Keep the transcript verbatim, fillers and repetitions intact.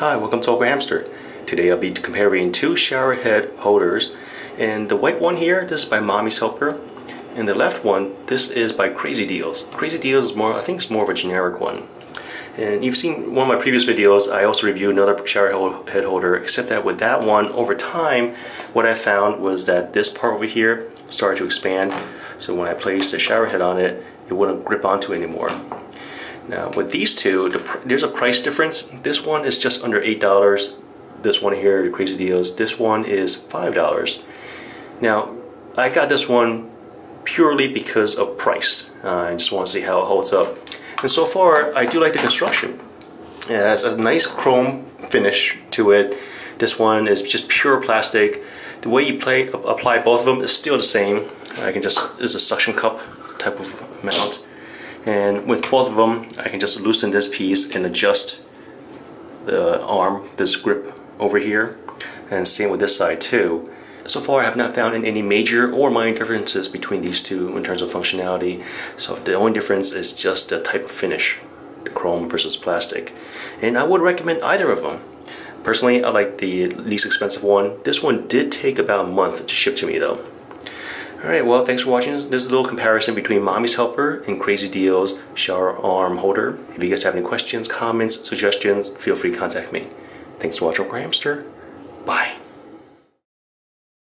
Hi, welcome to Awkward Hamster. Today I'll be comparing two shower head holders, and the white one here, this is by Mommy's Helper, and the left one, this is by Crazy Deals. Crazy Deals is more, I think it's more of a generic one. And you've seen one of my previous videos, I also reviewed another shower head holder, except that with that one, over time, what I found was that this part over here started to expand, so when I placed the shower head on it, it wouldn't grip onto anymore. Now with these two, the pr there's a price difference. This one is just under eight dollars. This one here, the Crazy Deals, this one is five dollars. Now I got this one purely because of price. Uh, I just want to see how it holds up. And so far, I do like the construction. It has a nice chrome finish to it. This one is just pure plastic. The way you play, apply both of them is still the same. I can just, it's a suction cup type of mount. And with both of them, I can just loosen this piece and adjust the arm, this grip over here. And same with this side too. So far I have not found any major or minor differences between these two in terms of functionality. So the only difference is just the type of finish, the chrome versus plastic. And I would recommend either of them. Personally, I like the least expensive one. This one did take about a month to ship to me though. Alright, well thanks for watching. There's a little comparison between Mommy's Helper and Crazy Deals shower arm holder. If you guys have any questions, comments, suggestions, feel free to contact me. Thanks for watching Awkward Hamster.